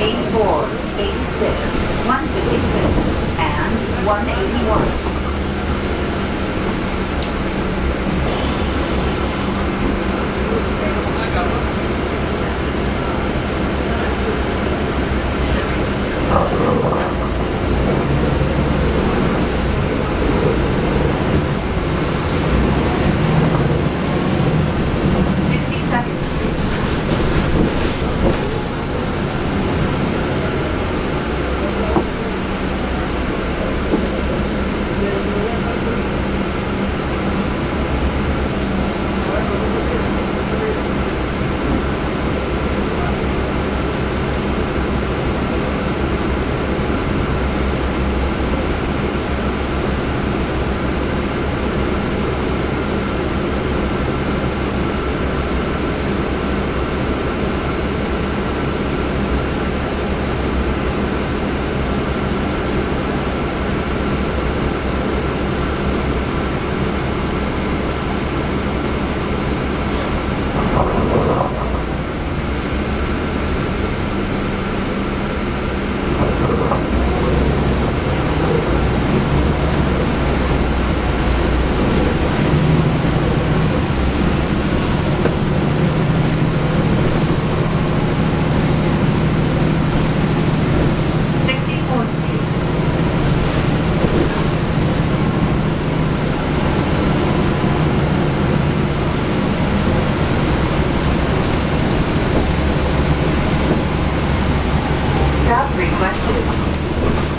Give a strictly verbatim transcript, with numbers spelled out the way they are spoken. eighty-four, eighty-six, one sixty-six, and one eighty-one. Requested.